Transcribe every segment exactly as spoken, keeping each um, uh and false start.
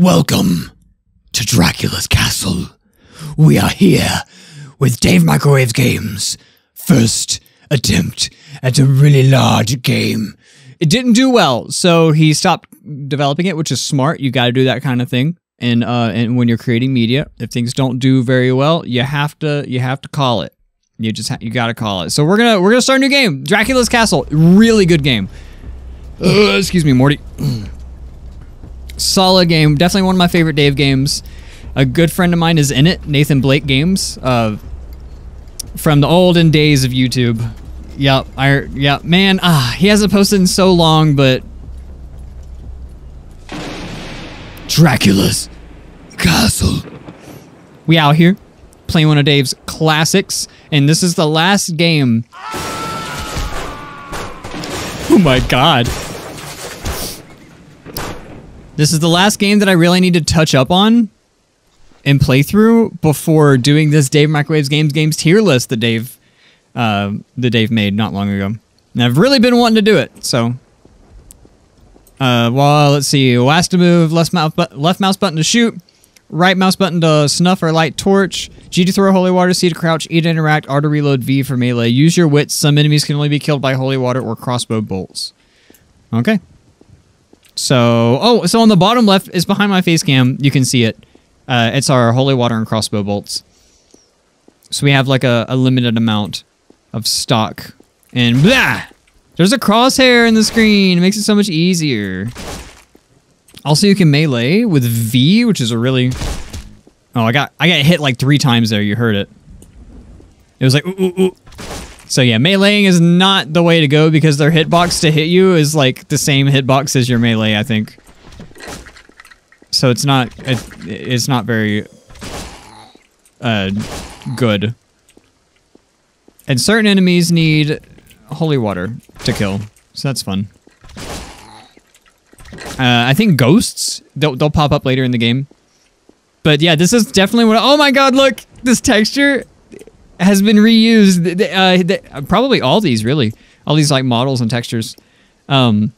Welcome to Dracula's Castle. We are here with Dave Microwaves Games' first attempt at a really large game. It didn't do well, so he stopped developing it, which is smart. You got to do that kind of thing, and uh, and when you're creating media, if things don't do very well, you have to you have to call it. You just ha you got to call it. So we're gonna we're gonna start a new game, Dracula's Castle. Really good game. Uh, excuse me, Morty. Solid game, definitely one of my favorite Dave games. A good friend of mine is in it, Nathan Blake Games, uh, from the olden days of YouTube. Yep, I yep, man. Ah, he hasn't posted in so long, but Dracula's Castle. We out here playing one of Dave's classics, and this is the last game. Oh my God. This is the last game that I really need to touch up on and play through before doing this Dave Microwaves Games Games tier list that Dave, uh, that Dave made not long ago. And I've really been wanting to do it, so. Uh, well, let's see. Last to move, left mouse, bu left mouse button to shoot, right mouse button to snuff or light torch, G to throw holy water, C to crouch, E to interact, R to reload, V for melee. Use your wits. Some enemies can only be killed by holy water or crossbow bolts. Okay. So, oh, so on the bottom left is behind my face cam. You can see it. Uh, it's our holy water and crossbow bolts. So we have like a, a limited amount of stock. And blah! There's a crosshair in the screen. It makes it so much easier. Also, you can melee with V, which is a really... Oh, I got I got hit like three times there. You heard it. It was like, ooh, ooh, ooh. So yeah, meleeing is not the way to go because their hitbox to hit you is like the same hitbox as your melee, I think. So it's not it, it's not very uh, good. And certain enemies need holy water to kill, so that's fun. Uh, I think ghosts they'll they'll pop up later in the game. But yeah, this is definitely what. Oh my God! Look, this texture has been reused. Uh, the, probably all these, really. All these, like, models and textures. Um,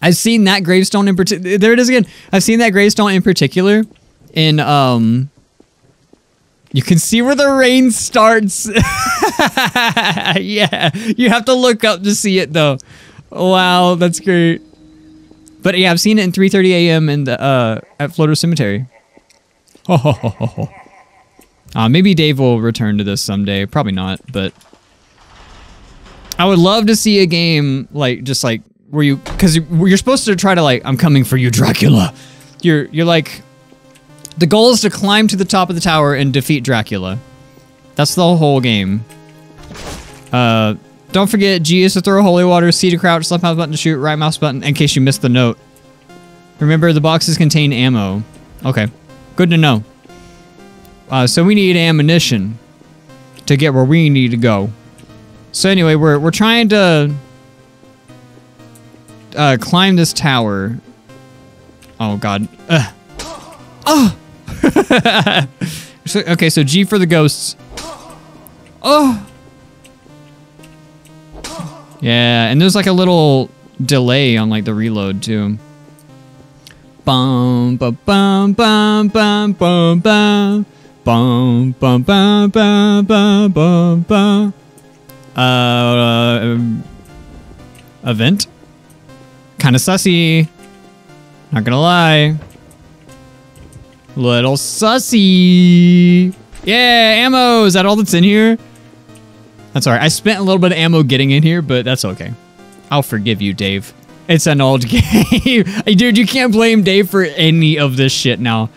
I've seen that gravestone in particular. There it is again. I've seen that gravestone in particular in, um... You can see where the rain starts. Yeah. You have to look up to see it, though. Wow, that's great. But, yeah, I've seen it in three thirty a m in the, uh, at Floater Cemetery. Oh, ho, ho, ho, ho. Uh, maybe Dave will return to this someday. Probably not, but I would love to see a game like just like where you, because you're supposed to try to like, I'm coming for you, Dracula. You're you're like, the goal is to climb to the top of the tower and defeat Dracula. That's the whole game. Uh, don't forget G is to throw holy water, C to crouch, left mouse button to shoot, right mouse button in case you missed the note. Remember the boxes contain ammo. Okay, good to know. Uh, so we need ammunition to get where we need to go. So anyway, we're we're trying to uh, climb this tower. Oh God! Ugh. Oh. So, okay, so G for the ghosts. Oh. Yeah, and there's like a little delay on like the reload too. Bum bum bum bum bum bum bum. Bum, bum, bum, bum, bum, bum, bum. Uh, uh, event? Kinda sussy. Not gonna lie. Little sussy. Yeah, ammo! Is that all that's in here? That's alright. I spent a little bit of ammo getting in here, but that's okay. I'll forgive you, Dave. It's an old game. Dude, you can't blame Dave for any of this shit now.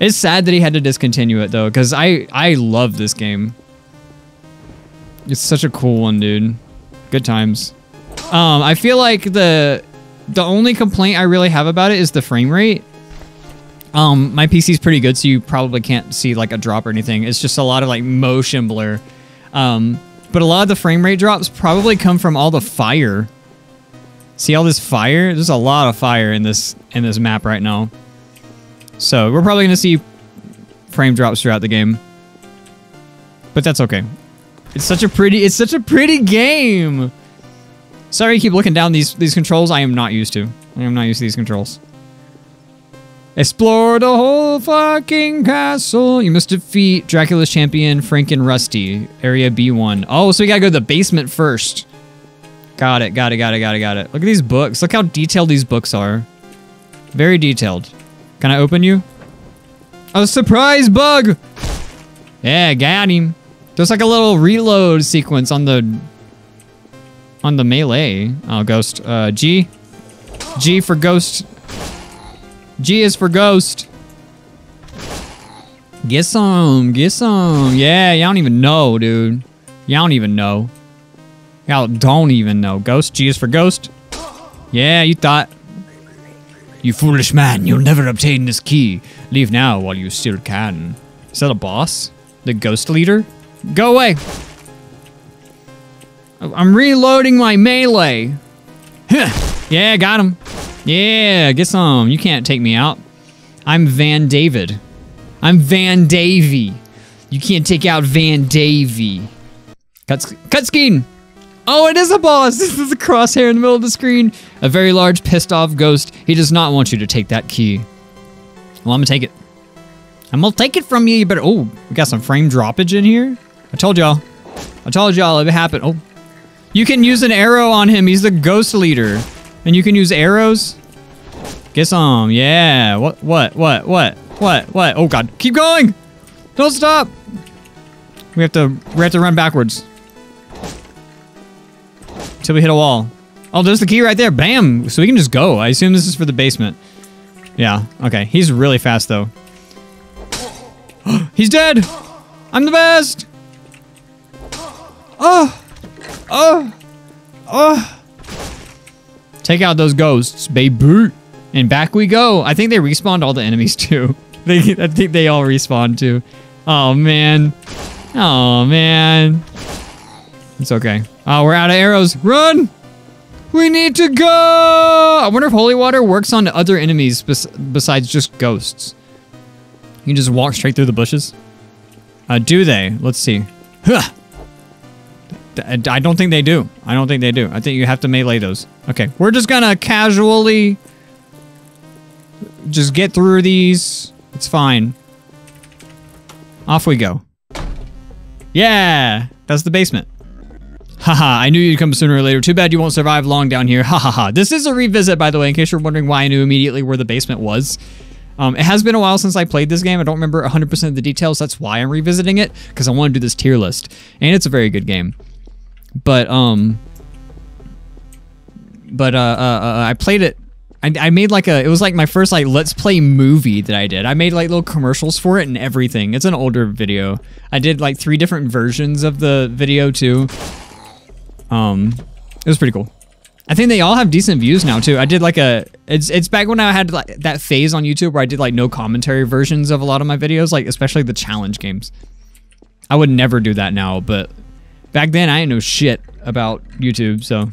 It's sad that he had to discontinue it, though, because I, I love this game. It's such a cool one, dude. Good times. Um, I feel like the the only complaint I really have about it is the frame rate. Um, my P C's pretty good, so you probably can't see, like, a drop or anything. It's just a lot of, like, motion blur. Um, but a lot of the frame rate drops probably come from all the fire. See all this fire? There's a lot of fire in this in this map right now. So, we're probably going to see frame drops throughout the game. But that's okay. It's such a pretty, it's such a pretty game! Sorry I keep looking down these, these controls. I am not used to. I am not used to these controls. Explore the whole fucking castle. You must defeat Dracula's champion, Frank and Rusty. Area B one. Oh, so we gotta go to the basement first. Got it, got it, got it, got it, got it. Look at these books. Look how detailed these books are. Very detailed. Can I open you? A surprise bug! Yeah, got him. There's like a little reload sequence on the... on the melee. Oh, ghost. Uh, G. G for ghost. G is for ghost. Get some, get some. Yeah, y'all don't even know, dude. Y'all don't even know. Y'all don't even know. Ghost, G is for ghost. Yeah, you thought. You foolish man, you'll never obtain this key. Leave now while you still can. Is that a boss? The ghost leader? Go away! I'm reloading my melee. Huh. Yeah, got him. Yeah, get some. You can't take me out. I'm Van David. I'm Van Davy. You can't take out Van Davy. Cut, cut skin. Oh, it is a boss. This is a crosshair in the middle of the screen. A very large, pissed off ghost. He does not want you to take that key. Well, I'm gonna take it. I'm gonna take it from you. You better. Oh, we got some frame droppage in here. I told y'all. I told y'all it happened. Oh. You can use an arrow on him. He's the ghost leader. And you can use arrows. Get some. Yeah. What, what, what, what, what, what? Oh, God. Keep going. Don't stop. We have to, we have to run backwards. Till we hit a wall. Oh, there's the key right there. Bam. So we can just go. I assume this is for the basement. Yeah. Okay. He's really fast, though. He's dead. I'm the best. Oh. Oh, oh! Take out those ghosts, baby, and back we go. I think they respawned all the enemies too. They, I think they all respawned too. Oh man, oh man. It's okay. Oh, we're out of arrows. Run! We need to go. I wonder if holy water works on other enemies bes besides just ghosts. You can just walk straight through the bushes. Uh, do they? Let's see. Huh. I don't think they do. I don't think they do. I think you have to melee those. Okay, we're just gonna casually just get through these. It's fine. Off we go. Yeah, that's the basement. Haha, I knew you'd come sooner or later. Too bad you won't survive long down here. Ha ha ha. This is a revisit, by the way, in case you're wondering why I knew immediately where the basement was. Um, it has been a while since I played this game. I don't remember one hundred percent of the details. That's why I'm revisiting it, because I want to do this tier list. And it's a very good game. But, um, but, uh, uh, uh I played it, I, I made like a, it was like my first, like, Let's Play movie that I did. I made like little commercials for it and everything. It's an older video. I did like three different versions of the video too. Um, it was pretty cool. I think they all have decent views now too. I did like a, it's, it's back when I had like that phase on YouTube where I did like no commentary versions of a lot of my videos, like especially the challenge games. I would never do that now, but back then, I didn't know shit about YouTube, so.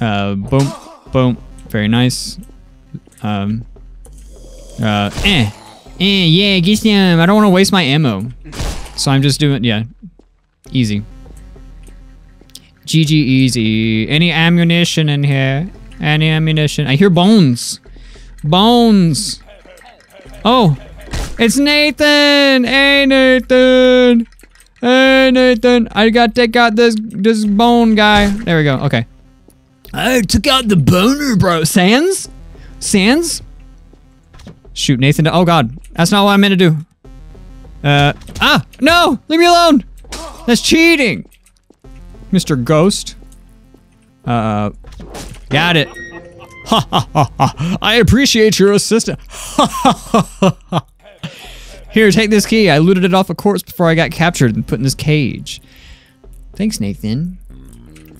Uh, boom, boom. Very nice. Um, uh, eh. Eh, yeah, get them. I don't want to waste my ammo. So I'm just doing, yeah. Easy. G G easy. Any ammunition in here? Any ammunition? I hear bones. Bones. Oh, it's Nathan. Hey, Nathan. Hey, Nathan, I gotta take out this this bone guy. There we go, okay. I took out the boner, bro. Sans? Sans? Shoot, Nathan, to, oh God. That's not what I meant to do. Uh, ah, no, leave me alone. That's cheating. Mister Ghost. Uh, got it. Ha, ha, ha, ha. I appreciate your assistance. Ha, ha, ha, ha. Here, take this key. I looted it off a corpse before I got captured and put in this cage. Thanks, Nathan.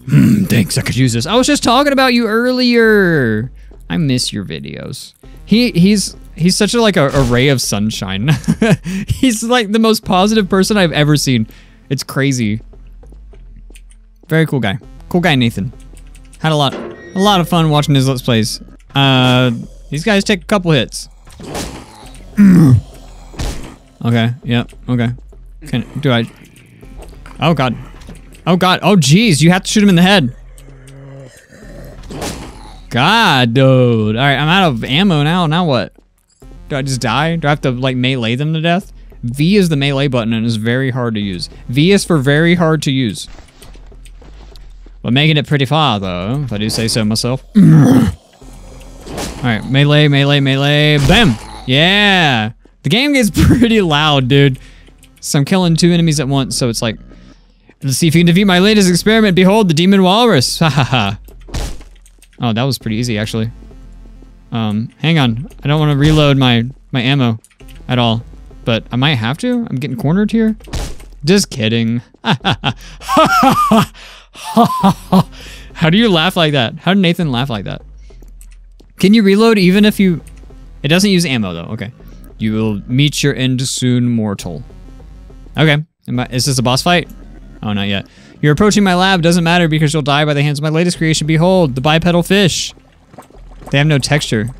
Hmm, thanks, I could use this. I was just talking about you earlier. I miss your videos. He he's he's such a like a, a ray of sunshine. He's like the most positive person I've ever seen. It's crazy. Very cool guy. Cool guy, Nathan. Had a lot a lot of fun watching his Let's Plays. Uh these guys take a couple hits. Okay, yeah, okay. Can, do I? Oh God. Oh God, oh geez, you have to shoot him in the head. God, dude. All right, I'm out of ammo now. Now what? Do I just die? Do I have to, like, melee them to death? V is the melee button, and it's very hard to use. V is for very hard to use. We're making it pretty far, though, if I do say so myself. All right, melee, melee, melee. Bam! Yeah! The game gets pretty loud, dude. So I'm killing two enemies at once, so it's like... Let's see if you can defeat my latest experiment. Behold, the demon walrus. Ha ha ha. Oh, that was pretty easy, actually. Um, hang on. I don't want to reload my, my ammo at all. But I might have to. I'm getting cornered here. Just kidding. Ha ha ha. Ha ha ha. How do you laugh like that? How did Nathan laugh like that? Can you reload even if you... It doesn't use ammo, though. Okay. You will meet your end soon, mortal. Okay. Am I... Is this a boss fight? Oh, not yet. You're approaching my lab. Doesn't matter because you'll die by the hands of my latest creation. Behold, the bipedal fish. They have no texture.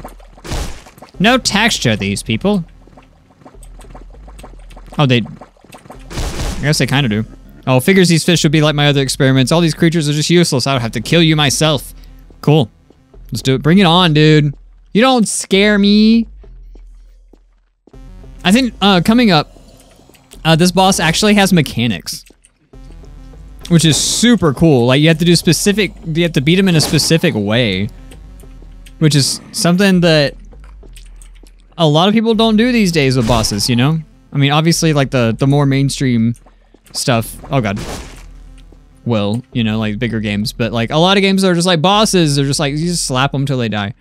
No texture, these people. Oh, they... I guess they kind of do. Oh, figures these fish would be like my other experiments. All these creatures are just useless. I would have to kill you myself. Cool. Let's do it. Bring it on, dude. You don't scare me. I think uh, coming up, uh, this boss actually has mechanics. Which is super cool. Like, you have to do specific... You have to beat him in a specific way. Which is something that a lot of people don't do these days with bosses, you know? I mean, obviously, like, the, the more mainstream stuff... Oh, God. Well, you know, like, bigger games. But, like, a lot of games are just, like, bosses. They're just, like, you just slap them till they die.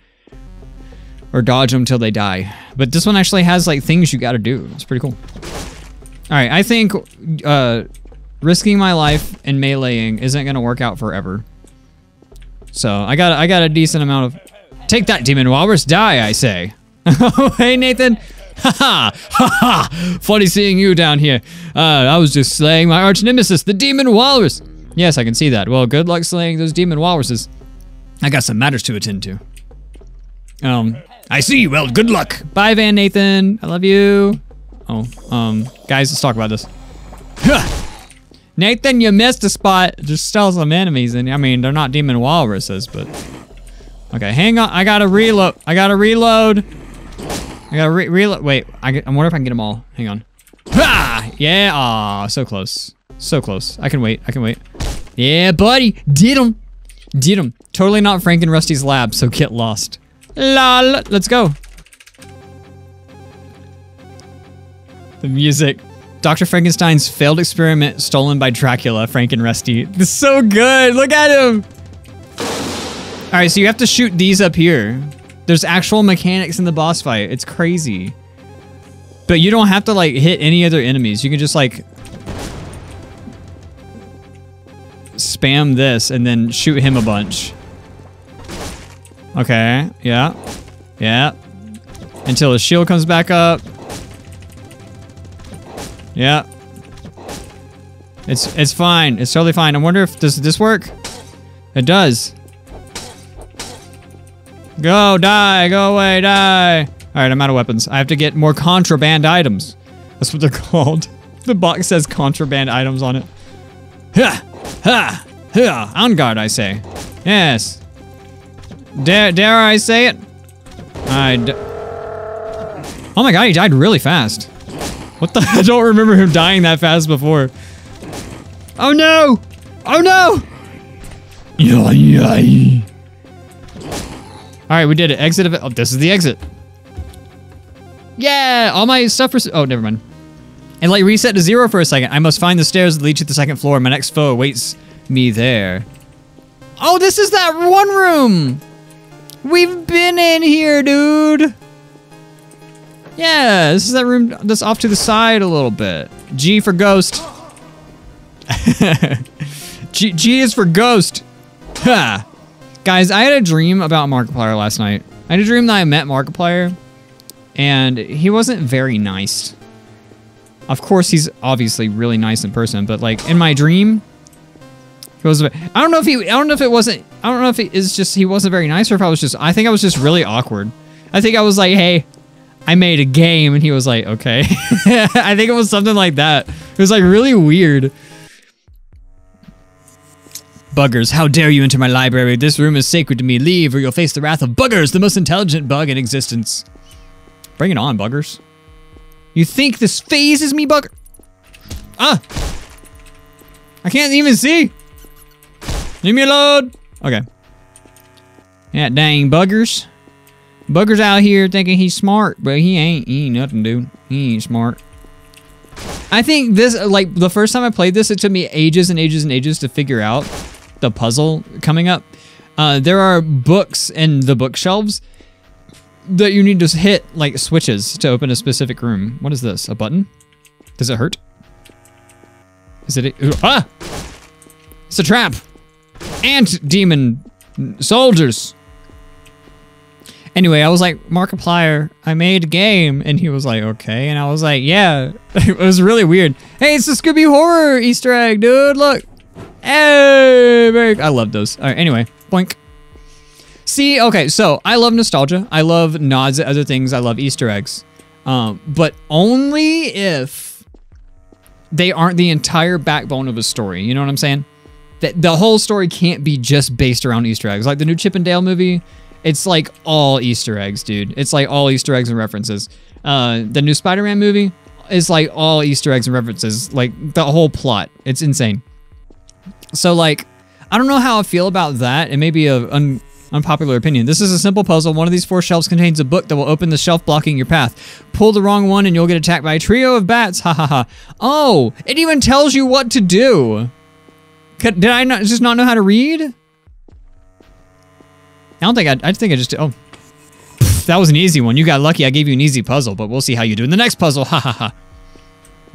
Or dodge them till they die. But this one actually has, like, things you gotta do. It's pretty cool. All right, I think... Uh, risking my life and meleeing isn't gonna work out forever. So I got I got a decent amount of. Take that, demon walrus! Die, I say. Oh, hey, Nathan! Ha ha ha ha! Funny seeing you down here. Uh, I was just slaying my arch nemesis, the demon walrus. Yes, I can see that. Well, good luck slaying those demon walruses. I got some matters to attend to. Um, I see. Well, good luck. Bye, Van Nathan. I love you. Oh, um, guys, let's talk about this. Huh. Nathan, you missed a spot. Just sell some enemies, and I mean, they're not demon walruses, but okay. Hang on, I gotta reload. I gotta reload. I gotta re reload. Wait, I, I wonder if I can get them all. Hang on. Ha! Yeah, ah, so close, so close. I can wait. I can wait. Yeah, buddy, did him, did him. Totally not Frank and Rusty's lab, so get lost. Lol. Let's go. The music. Doctor Frankenstein's failed experiment stolen by Dracula, Frank and Rusty. This is so good. Look at him. All right, so you have to shoot these up here. There's actual mechanics in the boss fight. It's crazy. But you don't have to, like, hit any other enemies. You can just, like, spam this and then shoot him a bunch. Okay, yeah, yeah. Until his shield comes back up. Yeah. It's it's fine. It's totally fine. I wonder if does this work? It does. Go, die, go away, die. Alright, I'm out of weapons. I have to get more contraband items. That's what they're called. The box says contraband items on it. Ha! Ha! Ha! On guard, I say. Yes. Dare dare I say it? I d Oh my god, he died really fast. What the? I don't remember him dying that fast before. Oh no! Oh no! Alright, we did it. Exit of it. Oh, this is the exit. Yeah! All my stuff. Oh, never mind. And like reset to zero for a second. I must find the stairs that lead to the second floor. My next foe awaits me there. Oh, this is that one room! We've been in here, dude! Yeah, this is that room that's off to the side a little bit. G for ghost. G, G is for ghost. Ha! Guys, I had a dream about Markiplier last night. I had a dream that I met Markiplier, and he wasn't very nice. Of course, he's obviously really nice in person, but like in my dream, he was. I don't know if he. I don't know if it wasn't. I don't know if it is just he wasn't very nice, or if I was just. I think I was just really awkward. I think I was like, hey. I made a game, and he was like, okay. I think it was something like that. It was like really weird. Buggers, how dare you enter my library? This room is sacred to me. Leave or you'll face the wrath of Buggers, the most intelligent bug in existence. Bring it on, Buggers. You think this phases me, Bugger? Ah! I can't even see! Leave me alone! Okay. Yeah, dang Buggers. Buggers out here thinking he's smart, but he ain't. He ain't nothing, dude. He ain't smart. I think this, like, the first time I played this, it took me ages and ages and ages to figure out the puzzle coming up. Uh, there are books in the bookshelves that you need to hit, like, switches to open a specific room. What is this? A button? Does it hurt? Is it a... Ah! It's a trap! Ant demon soldiers! Anyway, I was like, Markiplier, I made a game. And he was like, okay. And I was like, yeah. It was really weird. Hey, it's the Scooby Horror Easter egg, dude. Look. Hey, very... I love those. All right, anyway. Boink. See, okay, so I love nostalgia. I love nods at other things. I love Easter eggs. Um, but only if they aren't the entire backbone of a story. You know what I'm saying? That the whole story can't be just based around Easter eggs. Like the new Chip and Dale movie... It's like all Easter eggs, dude. It's like all Easter eggs and references. Uh, the new Spider-Man movie is like all Easter eggs and references. Like the whole plot. It's insane. So like, I don't know how I feel about that. It may be an un unpopular opinion. This is a simple puzzle. One of these four shelves contains a book that will open the shelf blocking your path. Pull the wrong one and you'll get attacked by a trio of bats. Ha ha ha. Oh, it even tells you what to do. Could, did I not, just not know how to read? I don't think I, I think I just, oh, that was an easy one. You got lucky. I gave you an easy puzzle, but we'll see how you do in the next puzzle. Ha ha ha.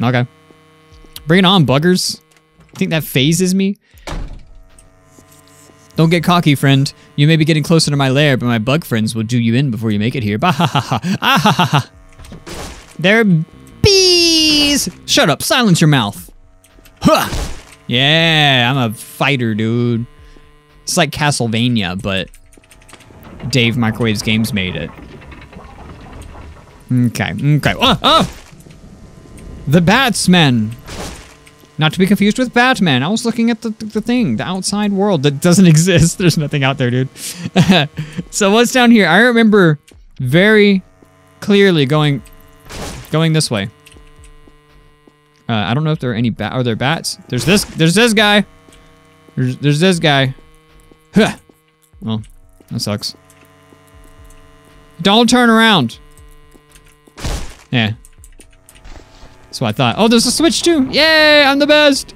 Okay. Bring it on, Buggers. I think that phases me. Don't get cocky, friend. You may be getting closer to my lair, but my bug friends will do you in before you make it here. Bah ha ha ha. Ah ha ha ha. They're bees. Shut up. Silence your mouth. Huh. Yeah, I'm a fighter, dude. It's like Castlevania, but... Dave Microwaves Games made it. Okay, okay. Oh, oh! The Batsman. Not to be confused with Batman. I was looking at the, the thing, the outside world that doesn't exist. There's nothing out there, dude. So what's down here? I remember very clearly going going this way. Uh, I don't know if there are any bats. Are there bats? There's this, there's this guy. There's, there's this guy. Huh. Well, that sucks. Don't turn around. Yeah. That's what I thought. Oh, there's a switch too. Yay, I'm the best.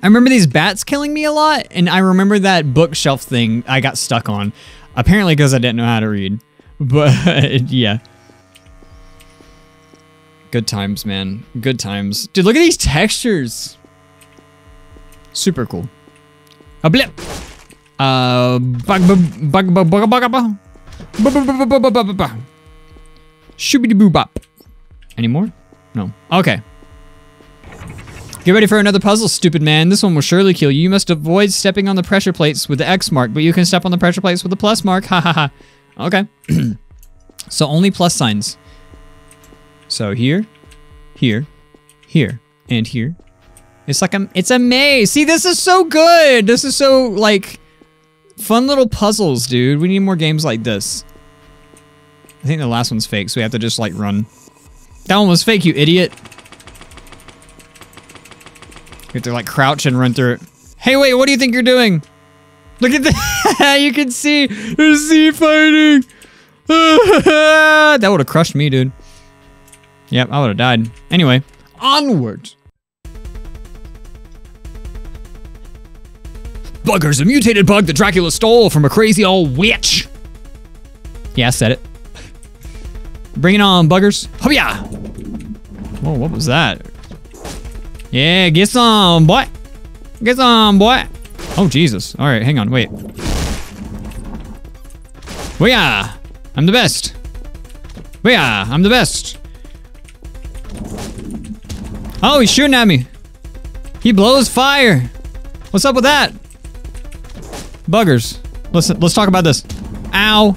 I remember these bats killing me a lot. And I remember that bookshelf thing I got stuck on. Apparently because I didn't know how to read. But yeah. Good times, man. Good times. Dude, look at these textures. Super cool. A blip. Uh, bug bug bug bug bug bug bug Shooby-doo bop. Any more? No. Okay. Get ready for another puzzle, stupid man. This one will surely kill you. You must avoid stepping on the pressure plates with the X mark, but you can step on the pressure plates with the plus mark. Ha ha ha. Okay. So only plus signs. So here, here, here, and here. It's like a, it's a maze. See, this is so good. This is so, like... Fun little puzzles, dude. We need more games like this. I think the last one's fake, so we have to just, like, run. That one was fake, you idiot. We have to, like, crouch and run through it. Hey, wait, what do you think you're doing? Look at that. You can see. There's sea fighting. That would have crushed me, dude. Yep, I would have died. Anyway, onward. Buggers, a mutated bug that Dracula stole from a crazy old witch. Yeah, I said it. Bring it on, Buggers. Oh yeah. Whoa, what was that? Yeah, get some, boy. Get some, boy. Oh, Jesus. All right, hang on, wait. Oh yeah, I'm the best. Oh yeah, I'm the best. Oh, he's shooting at me. He blows fire. What's up with that? Buggers, listen, let's talk about this. Ow.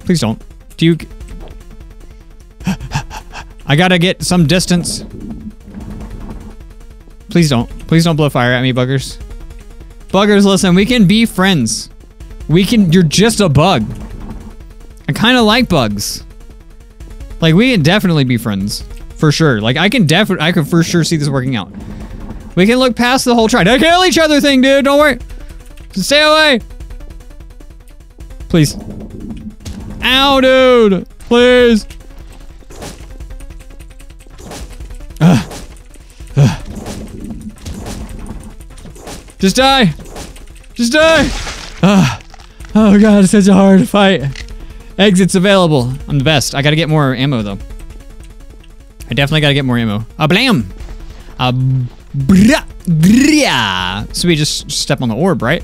Please don't. Do you... I gotta get some distance. Please don't. Please don't blow fire at me, Buggers. Buggers, listen, we can be friends. We can- you're just a bug. I kinda like bugs. Like, we can definitely be friends. For sure. Like, I can definitely- I can for sure see this working out. We can look past the whole try to kill each other thing, dude! Don't worry! Just stay away! Please. Ow, dude! Please! Ugh. Ugh. Just die! Just die! Ugh. Oh god, it's such a hard fight. Exits available. I'm the best. I gotta get more ammo, though. I definitely gotta get more ammo. Ah, blam! Ah, bra, bra. So we just, just step on the orb, right?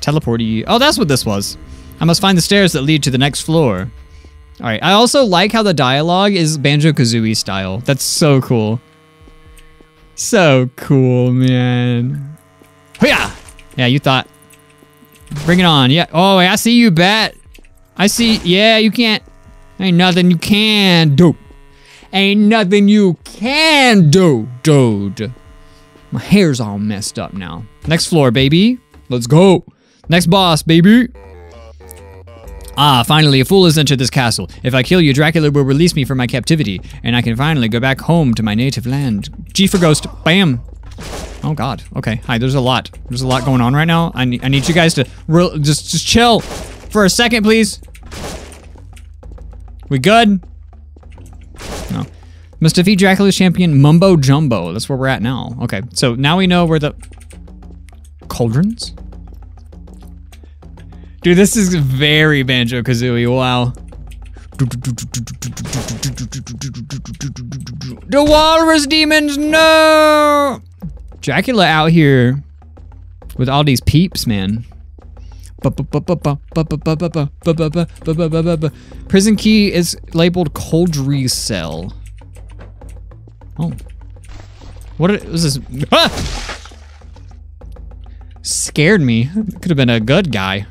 Teleporty. Oh, that's what this was. I must find the stairs that lead to the next floor. Alright, I also like how the dialogue is Banjo-Kazooie style. That's so cool. So cool, man. Hoo-yah! Yeah, you thought. Bring it on. Yeah. Oh, I see you, bat. I see. Yeah, you can't. Ain't nothing you can do. Ain't nothing you can do, dude. My hair's all messed up now. Next floor, baby. Let's go. Next boss, baby. Ah, finally, a fool has entered this castle. If I kill you, Dracula will release me from my captivity, and I can finally go back home to my native land. G for ghost. Bam. Oh, God. Okay. Hi, there's a lot. There's a lot going on right now. I need, I need you guys to real, just, just chill for a second, please. We good? No. Must defeat Dracula's champion, Mumbo Jumbo. That's where we're at now. Okay. So now we know where the... Cauldrons? Dude, this is very Banjo-Kazooie. Wow. The walrus demons, no! Dracula out here with all these peeps, man. Prison key is labeled Coldry Cell. Oh. What is this? Ah! Scared me. Could have been a good guy.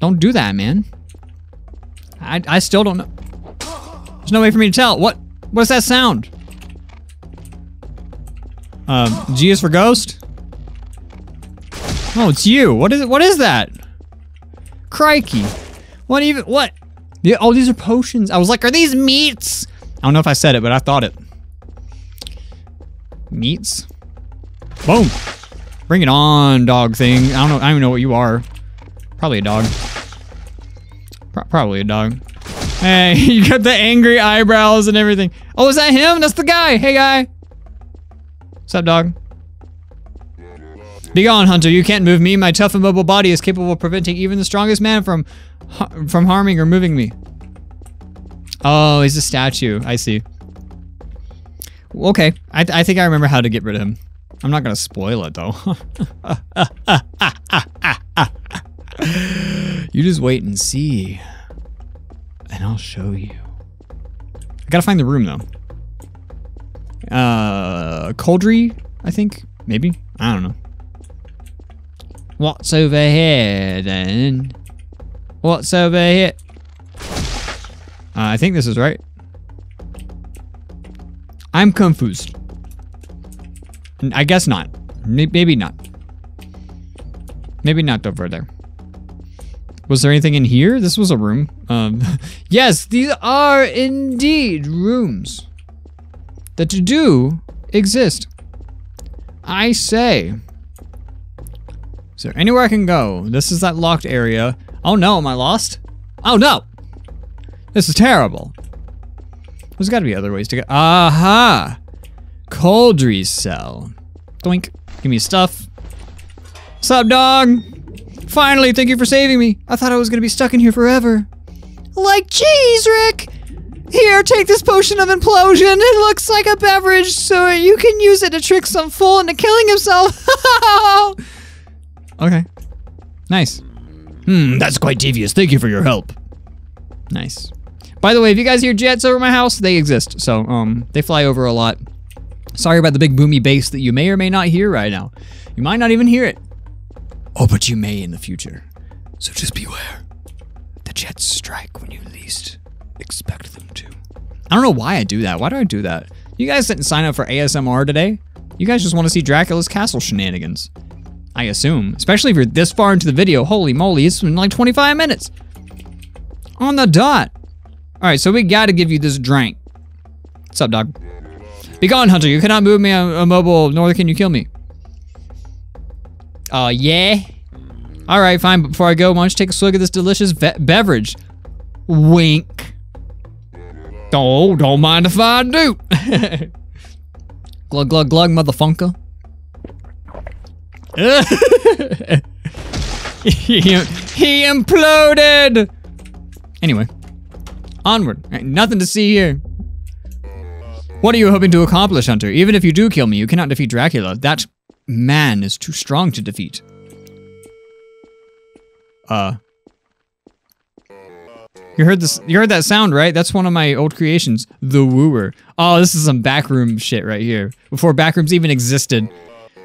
Don't do that, man. I, I still don't know. There's no way for me to tell. What? What's that sound? Um, G is for ghost? Oh, it's you. What is it? What is that? Crikey. What even? What? Yeah, oh, these are potions. I was like, are these meats? I don't know if I said it, but I thought it. Meats? Boom. Bring it on, dog thing. I don't know. I don't even know what you are. Probably a dog. Probably a dog. Hey, you got the angry eyebrows and everything. Oh, is that him? That's the guy. Hey, guy. What's up, dog? Be gone, hunter. You can't move me. My tough and mobile body is capable of preventing even the strongest man from from harming or moving me. Oh, he's a statue. I see. Okay. I, I think I remember how to get rid of him. I'm not going to spoil it, though. You just wait and see. And I'll show you. I gotta find the room, though. Uh, Coldry, I think? Maybe? I don't know. What's over here, then? What's over here? Uh, I think this is right. I'm confused. I guess not. Maybe not. Maybe not over there. Was there anything in here? This was a room. Um, yes, these are indeed rooms that do exist. I say. Is there anywhere I can go? This is that locked area. Oh no, am I lost? Oh no! This is terrible. There's gotta be other ways to go. Aha! Coldry cell. Doink. Give me stuff. Sup, dog? Finally, thank you for saving me. I thought I was gonna be stuck in here forever. Like cheese, Rick! Here, take this potion of implosion. It looks like a beverage, so you can use it to trick some fool into killing himself. Okay. Nice. Hmm, that's quite devious. Thank you for your help. Nice. By the way, if you guys hear jets over my house, they exist. So, um, they fly over a lot. Sorry about the big boomy bass that you may or may not hear right now. You might not even hear it. Oh, but you may in the future. So just beware. The jets strike when you least expect them to. I don't know why I do that. Why do I do that? You guys didn't sign up for A S M R today. You guys just want to see Dracula's Castle shenanigans, I assume. Especially if you're this far into the video. Holy moly, it's been like twenty-five minutes. On the dot. Alright, so we gotta give you this drink. What's up, dog? Be gone, Hunter. You cannot move me. I'm immobile. Nor can you kill me. Oh, uh, yeah? Alright, fine. Before I go, why don't you take a swig of this delicious be beverage? Wink. Oh, don't mind if I do. Glug, glug, glug, motherfunker. he, he imploded! Anyway. Onward. Right, nothing to see here. What are you hoping to accomplish, Hunter? Even if you do kill me, you cannot defeat Dracula. That man is too strong to defeat. Uh... You heard this? You heard that sound, right? That's one of my old creations, The Wooer. Oh, this is some backroom shit right here. Before backrooms even existed.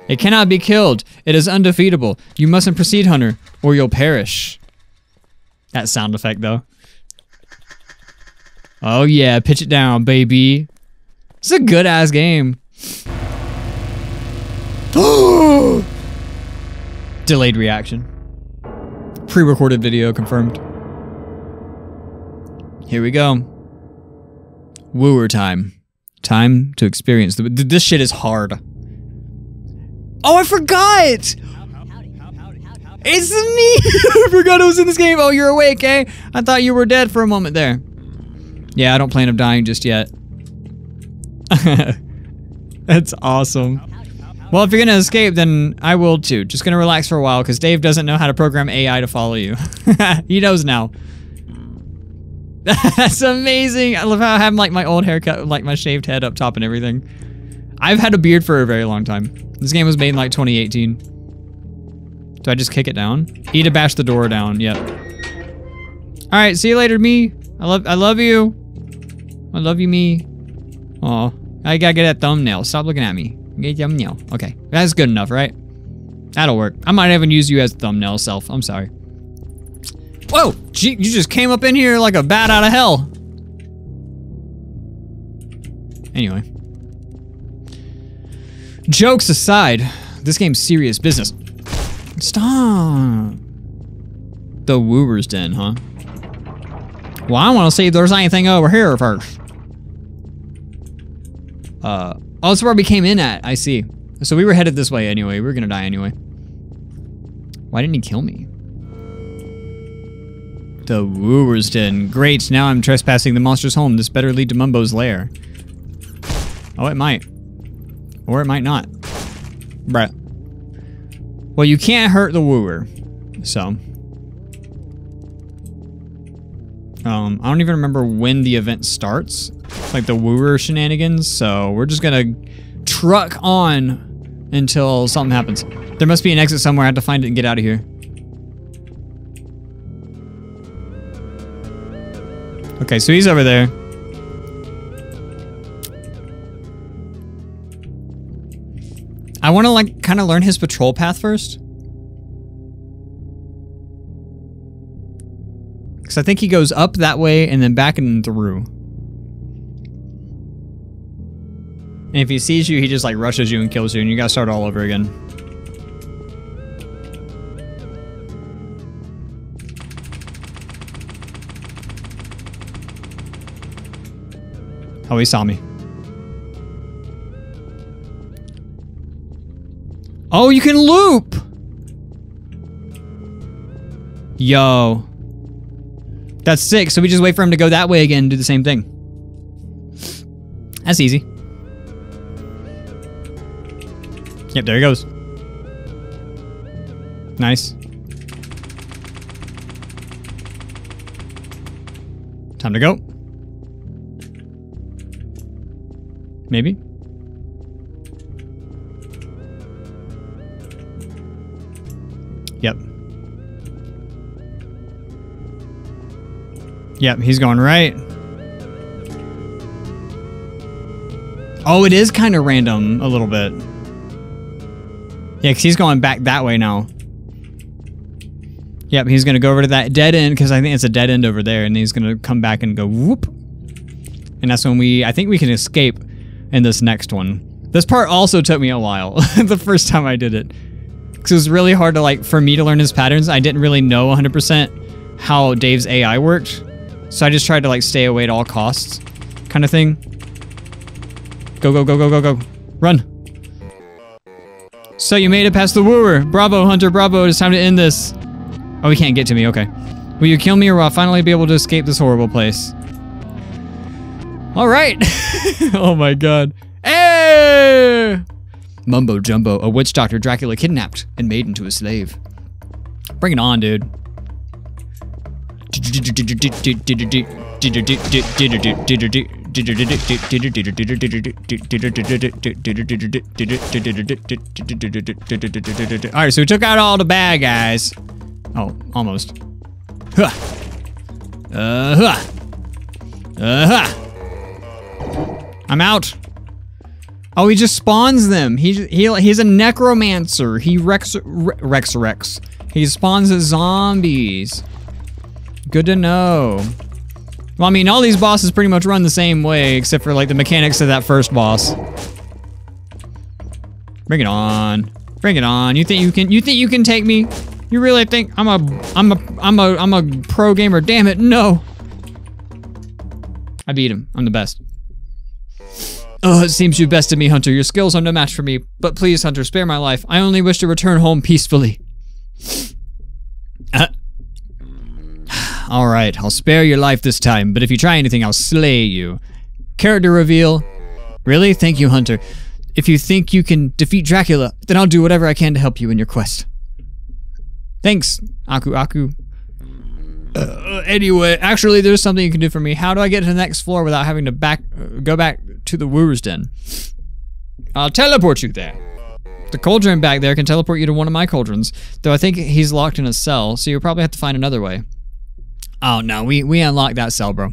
It cannot be killed. It is undefeatable. You mustn't proceed, Hunter, or you'll perish. That sound effect, though. Oh yeah, pitch it down, baby. It's a good-ass game. Delayed reaction. Pre-recorded video confirmed. Here we go. Wooer time. Time to experience. The, this shit is hard. Oh, I forgot! It's me! I forgot I was in this game. Oh, you're awake, eh? I thought you were dead for a moment there. Yeah, I don't plan on dying just yet. That's awesome. Well, if you're gonna escape, then I will too. Just gonna relax for a while, because Dave doesn't know how to program A I to follow you. He knows now. That's amazing. I love how I have like my old haircut, like my shaved head up top and everything. I've had a beard for a very long time. This game was made in like twenty eighteen. Do I just kick it down? E to bash the door down. Yep. All right. See you later, me. I love. I love you. I love you, me. Oh, I gotta get that thumbnail. Stop looking at me. Get thumbnail. Okay, that's good enough, right? That'll work. I might even use you as thumbnail self. I'm sorry. Whoa! Gee, you just came up in here like a bat out of hell. Anyway. Jokes aside, this game's serious business. Stop. The Wooer's Den, huh? Well, I want to see if there's anything over here first. Uh, oh, that's where we came in at. I see. So we were headed this way anyway. We were gonna die anyway. Why didn't he kill me? The Wooer's Den. Great, now I'm trespassing the monster's home. This better lead to Mumbo's lair. Oh, it might. Or it might not. Bruh. Well, you can't hurt the Wooer. So. Um, I don't even remember when the event starts. Like the Wooer shenanigans. So we're just gonna truck on until something happens. There must be an exit somewhere. I have to find it and get out of here. Okay, so he's over there. I want to, like, kind of learn his patrol path first. Because I think he goes up that way and then back and through. And if he sees you, he just, like, rushes you and kills you, and you gotta start all over again. Oh, he saw me. Oh, you can loop! Yo. That's sick, so we just wait for him to go that way again and do the same thing. That's easy. Yep, there he goes. Nice. Time to go. Maybe. Yep. Yep, he's going right. Oh, it is kind of random a little bit. Yeah, because he's going back that way now. Yep, he's going to go over to that dead end because I think it's a dead end over there, and he's going to come back and go whoop. And that's when we, I think we can escape in this next one. This part also took me a while, the first time I did it. Because it was really hard to like, for me to learn his patterns. I didn't really know one hundred percent how Dave's A I worked. So I just tried to like stay away at all costs, kind of thing. Go, go, go, go, go, go. Run. So you made it past the wooer. Bravo, Hunter, bravo. It's time to end this. Oh, he can't get to me. Okay. Will you kill me or will I finally be able to escape this horrible place? All right. Oh my God. Hey! Mumbo Jumbo, a witch doctor Dracula kidnapped and made into a slave. Bring it on, dude. Alright, so we took out all the bad guys. Oh, almost. Huh. Uh huh. Uh huh. I'm out. Oh, he just spawns them. He he he's a necromancer. He rex rex rex. He spawns the zombies. Good to know. Well, I mean, all these bosses pretty much run the same way, except for like the mechanics of that first boss. Bring it on. Bring it on. You think you can? You think you can take me? You really think I'm a I'm a I'm a I'm a pro gamer? Damn it, no! I beat him. I'm the best. Oh, it seems you bested me, Hunter. Your skills are no match for me. But please, Hunter, spare my life. I only wish to return home peacefully. Uh, all right, I'll spare your life this time, but if you try anything, I'll slay you. Character reveal. Really? Thank you, Hunter. If you think you can defeat Dracula, then I'll do whatever I can to help you in your quest. Thanks, Aku Aku. Uh, anyway, actually, there's something you can do for me. How do I get to the next floor without having to back uh, go back to the Wooer's Den? I'll teleport you there. The cauldron back there can teleport you to one of my cauldrons, though I think he's locked in a cell, so you'll probably have to find another way. Oh, no, we, we unlocked that cell, bro.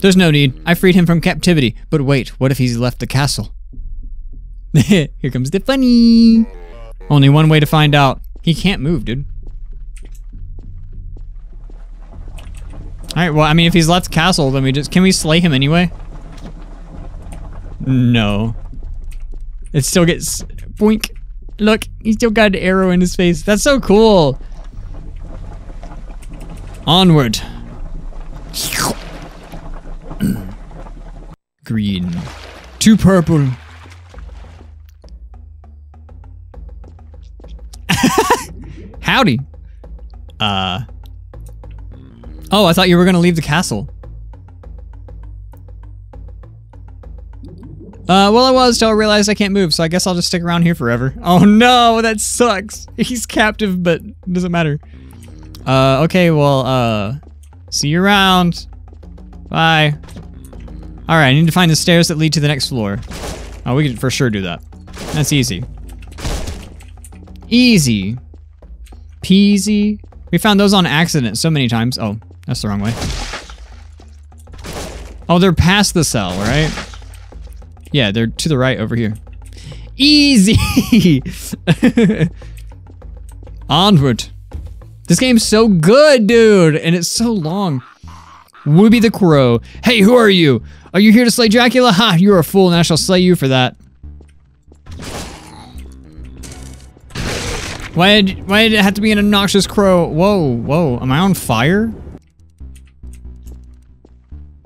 There's no need. I freed him from captivity. But wait, what if he's left the castle? Here comes the funny. Only one way to find out. He can't move, dude. Alright, well, I mean, if he's left the castle, then we just... Can we slay him anyway? No. It still gets... Boink. Look, he still got an arrow in his face. That's so cool. Onward. Green. To purple. Howdy. Uh... Oh, I thought you were gonna leave the castle. Uh, well, I was till I realized I can't move, so I guess I'll just stick around here forever. Oh no, that sucks. He's captive, but it doesn't matter. Uh, okay, well, uh, see you around. Bye. All right, I need to find the stairs that lead to the next floor. Oh, we could for sure do that. That's easy. Easy. Peasy. We found those on accident so many times. Oh. That's the wrong way. Oh, they're past the cell, right? Yeah, they're to the right over here. Easy! Onward. This game's so good, dude! And it's so long. Wooby the Crow. Hey, who are you? Are you here to slay Dracula? Ha! You're a fool and I shall slay you for that. Why did, why did it have to be an obnoxious crow? Whoa, whoa. Am I on fire?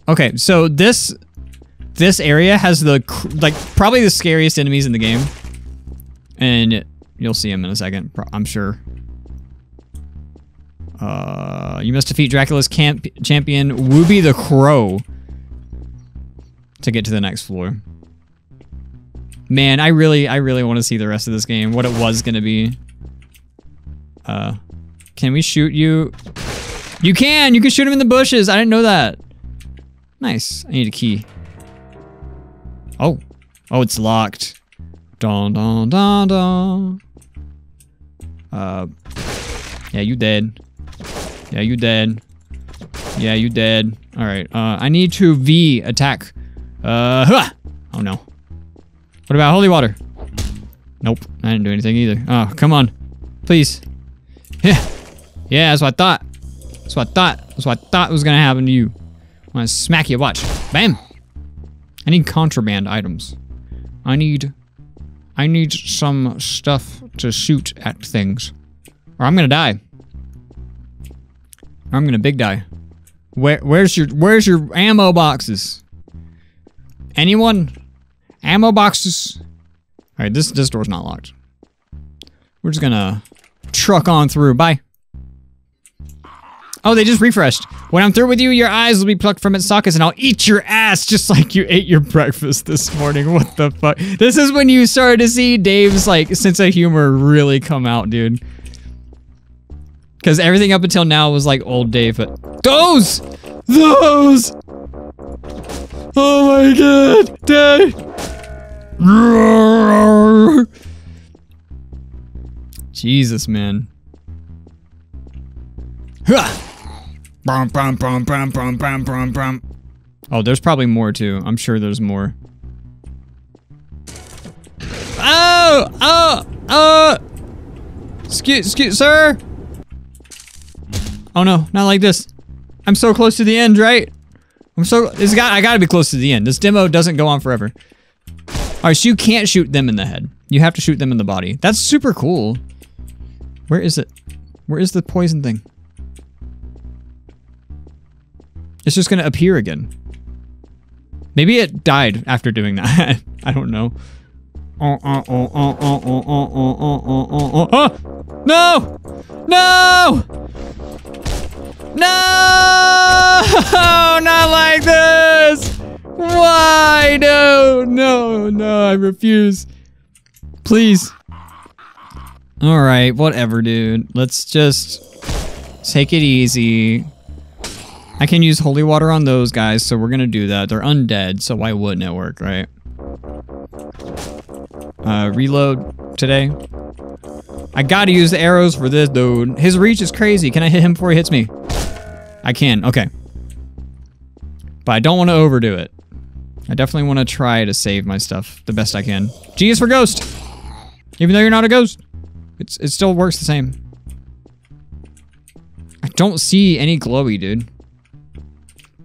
Okay, so this this area has the like probably the scariest enemies in the game, and you'll see them in a second, I'm sure. Uh, you must defeat Dracula's camp champion Wooby the Crow to get to the next floor. Man, I really I really want to see the rest of this game. What it was gonna be. Uh, can we shoot you? You can. You can shoot him in the bushes. I didn't know that. Nice. I need a key. Oh. Oh, it's locked. Dun, dun, dun, dun. Uh, yeah, you dead. Yeah, you dead. Yeah, you dead. All right. Uh, I need to V attack. Uh, huh. Oh, no. What about holy water? Nope. I didn't do anything either. Oh, come on. Please. Yeah. Yeah, that's what I thought. That's what I thought. That's what I thought was going to happen to you. I'm gonna smack you. Watch. Bam. I need contraband items. I need... I need some stuff to shoot at things. Or I'm gonna die. Or I'm gonna big die. Where, where's your, where's your ammo boxes? Anyone? Ammo boxes? Alright, this, this door's not locked. We're just gonna truck on through. Bye. Oh, they just refreshed. When I'm through with you, your eyes will be plucked from its sockets and I'll eat your ass just like you ate your breakfast this morning. What the fuck? This is when you started to see Dave's, like, sense of humor really come out, dude. Because everything up until now was like old Dave, but those! Those! Oh my god, Dave! Jesus, man. Oh, there's probably more too. I'm sure there's more. Oh! Oh! Oh! Excuse, excuse, sir! Oh no, not like this. I'm so close to the end, right? I'm so, it's got, I gotta be close to the end. This demo doesn't go on forever. Alright, so you can't shoot them in the head. You have to shoot them in the body. That's super cool. Where is it? Where is the poison thing? It's just gonna appear again. Maybe it died after doing that. I don't know. Oh, oh, oh, oh, oh, oh, oh, oh, oh, oh, oh, oh. No! No! No! Not like this! Why? No, no, no, I refuse. Please. Alright, whatever, dude. Let's just take it easy. I can use holy water on those guys, so we're gonna do that. They're undead, so why wouldn't it work, right? Uh, reload today. I gotta use the arrows for this, dude. His reach is crazy. Can I hit him before he hits me? I can, okay. But I don't want to overdo it. I definitely want to try to save my stuff the best I can. G is for ghost! Even though you're not a ghost, it's, it still works the same. I don't see any glowy, dude.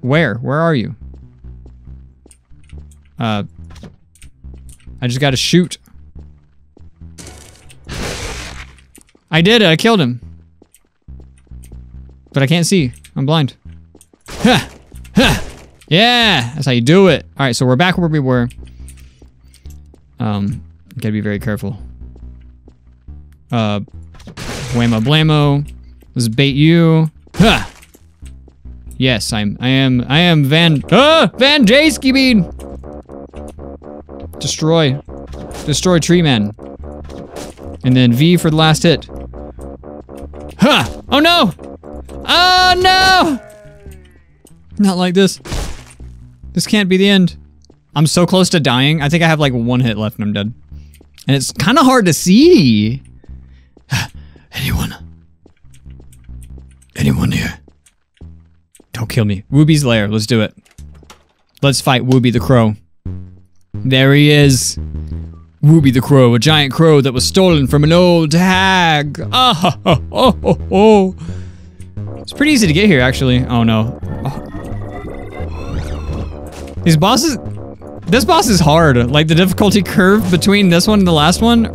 Where? Where are you? Uh, I just gotta shoot. I did it, I killed him. But I can't see, I'm blind. Huh. Huh. Yeah, that's how you do it. All right, so we're back where we were. Um, gotta be very careful. Uh, whammo blammo, let's bait you. Huh. Yes, I'm, I am, I am Van, ah, Van Jayski Bean. Destroy, destroy tree man. And then V for the last hit. Huh! Oh no! Oh no! Not like this. This can't be the end. I'm so close to dying. I think I have like one hit left and I'm dead. And it's kind of hard to see. Anyone? Anyone here? Don't kill me. Wooby's lair. Let's do it. Let's fight Wooby the crow. There he is. Wooby the crow, a giant crow that was stolen from an old hag. Ah, oh, oh, oh, oh. It's pretty easy to get here, actually. Oh, no. Oh. These bosses... This boss is hard. Like, the difficulty curve between this one and the last one.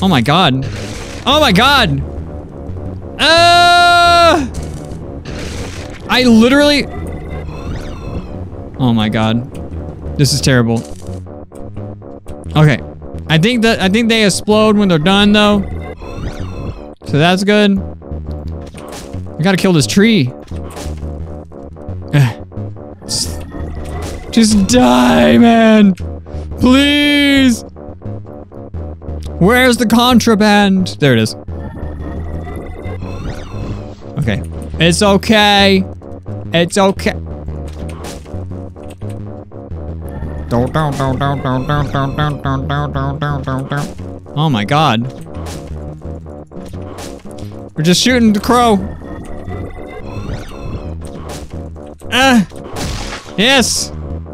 Oh, my God. Oh, my God. Ah! I literally... Oh, my God. This is terrible. Okay. I think that I think they explode when they're done though. So that's good. I gotta kill this tree. Just die, man. Please. Where's the contraband? There it is. Okay. It's okay. It's okay. Oh my god. We're just shooting the crow. Ah! Yes!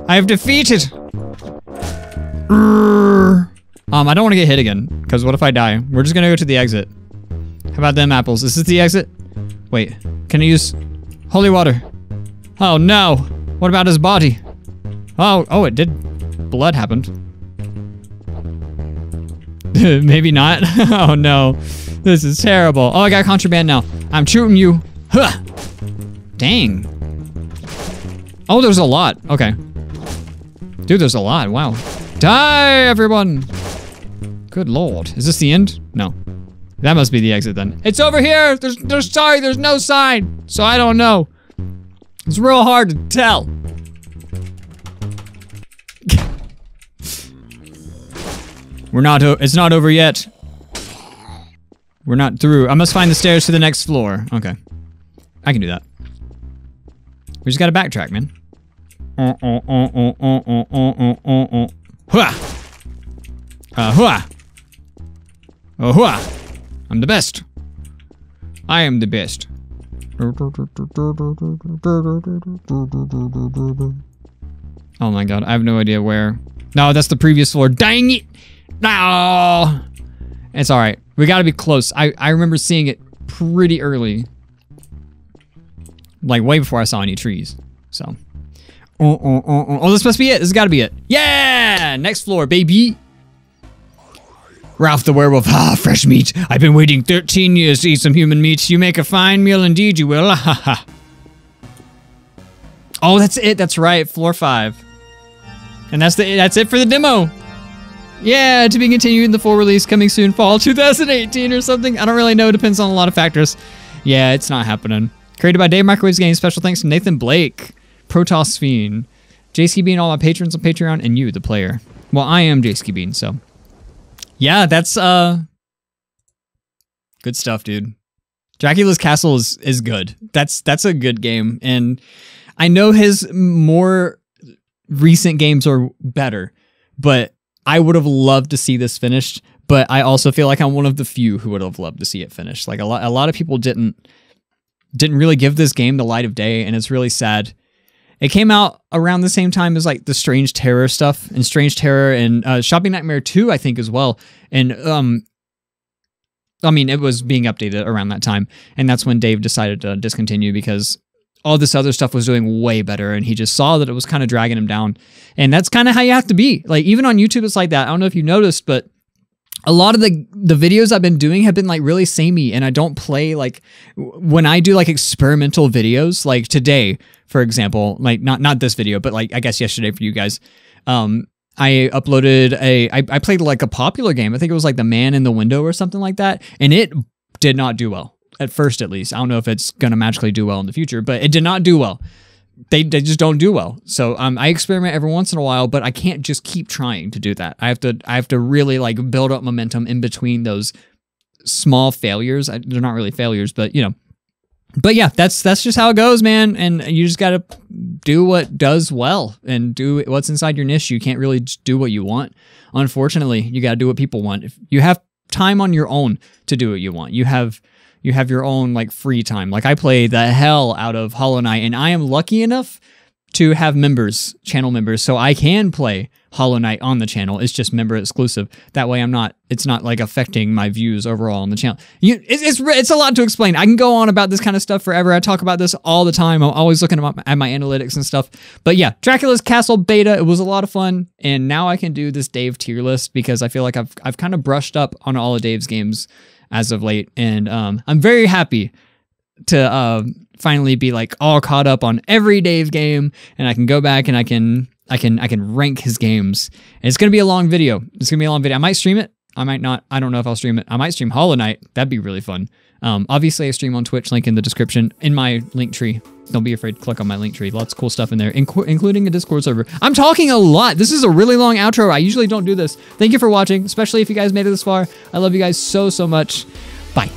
I have defeated! Um, I don't want to get hit again, because what if I die? We're just gonna go to the exit. How about them apples? Is this the exit? Wait, can I use holy water? Oh no! What about his body? Oh, oh, it did. Blood happened. Maybe not. Oh, no. This is terrible. Oh, I got contraband now. I'm shooting you. Huh. Dang. Oh, there's a lot. Okay. Dude, there's a lot. Wow. Die, everyone. Good lord. Is this the end? No. That must be the exit then. It's over here. There's, there's, sorry, there's no sign. So I don't know. It's real hard to tell. We're not, it's not over yet. We're not through. I must find the stairs to the next floor. Okay. I can do that. We just gotta backtrack, man. Uh, uh, uh, uh, uh, uh, uh, uh. Hua! Uh, hua! Oh, hua! I'm the best. I am the best. Oh my god, I have no idea where. No, that's the previous floor. Dang it! No! It's alright. We gotta be close. I, I remember seeing it pretty early. Like, way before I saw any trees. So. Oh, oh, oh, oh. Oh, this must be it. This has gotta be it. Yeah! Next floor, baby! Ralph the werewolf. Ah, fresh meat. I've been waiting thirteen years to eat some human meat. You make a fine meal indeed, you will. Oh, that's it. That's right. Floor five. And that's the that's it for the demo. Yeah, to be continued in the full release coming soon, fall two thousand eighteen or something. I don't really know. It depends on a lot of factors. Yeah, it's not happening. Created by Dave Microwaves Games. Special thanks to Nathan Blake, Protoss Fiend, J C Bean, all my patrons on Patreon, and you, the player. Well, I am J C Bean, so. Yeah, that's uh, good stuff, dude. Dracula's Castle is, is good. That's that's a good game, and I know his more recent games are better, but I would have loved to see this finished. But I also feel like I'm one of the few who would have loved to see it finished. Like a lot, a lot of people didn't. Didn't really give this game the light of day, and it's really sad. It came out around the same time as like the Strange Terror stuff, and Strange Terror and uh, Shopping Nightmare two, I think, as well. And um, I mean, it was being updated around that time, and that's when Dave decided to discontinue because all this other stuff was doing way better, and he just saw that it was kind of dragging him down. And that's kind of how you have to be. Like even on YouTube, it's like that. I don't know if you noticed, but a lot of the the videos I've been doing have been like really samey, and I don't play like when I do like experimental videos, like today, for example, like not not this video, but like I guess yesterday for you guys, um, I uploaded a I, I played like a popular game. I think it was like The Man in the Window or something like that, and it did not do well at first, at least. I don't know if it's gonna magically do well in the future, but it did not do well. They, they just don't do well. So um, I experiment every once in a while, but I can't just keep trying to do that. I have to I have to really like build up momentum in between those small failures. I, they're not really failures, but you know. But yeah, that's that's just how it goes, man. And you just gotta do what does well and do what's inside your niche. You can't really just do what you want. Unfortunately, you gotta do what people want. If you have time on your own to do what you want, you have. You have your own like free time. Like I play the hell out of Hollow Knight, and I am lucky enough to have members, channel members, so I can play Hollow Knight on the channel. It's just member exclusive. That way, I'm not. It's not like affecting my views overall on the channel. You, it's it's it's a lot to explain. I can go on about this kind of stuff forever. I talk about this all the time. I'm always looking at my analytics and stuff. But yeah, Dracula's Castle beta. It was a lot of fun, and now I can do this Dave tier list because I feel like I've I've kind of brushed up on all of Dave's games as of late, and um, I'm very happy to uh, finally be like all caught up on every Dave game, and I can go back and I can I can I can rank his games. And it's gonna be a long video. It's gonna be a long video. I might stream it. I might not. I don't know if I'll stream it. I might stream Hollow Knight. That'd be really fun. Um, obviously, I stream on Twitch. Link in the description in my link tree. Don't be afraid to click on my link tree. Lots of cool stuff in there, inc including a Discord server. I'm talking a lot. This is a really long outro. I usually don't do this. Thank you for watching, especially if you guys made it this far. I love you guys so, so much. Bye.